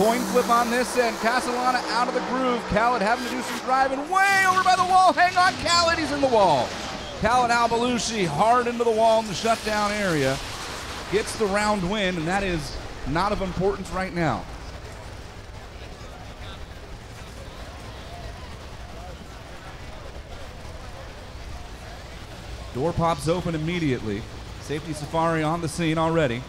Coin flip on this end. Castellana out of the groove. Khalid having to do some driving way over by the wall. Hang on, Khalid. He's in the wall. Khalid Al Balooshi hard into the wall in the shutdown area. Gets the round win, and that is not of importance right now. Door pops open immediately. Safety Safari on the scene already.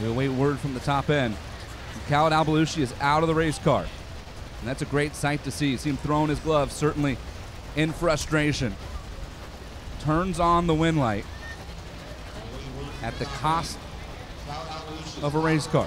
We'll wait word from the top end. Khalid Al Balooshi is out of the race car. And that's a great sight to see. You see him throwing his gloves, certainly in frustration. Turns on the win light at the cost of a race car.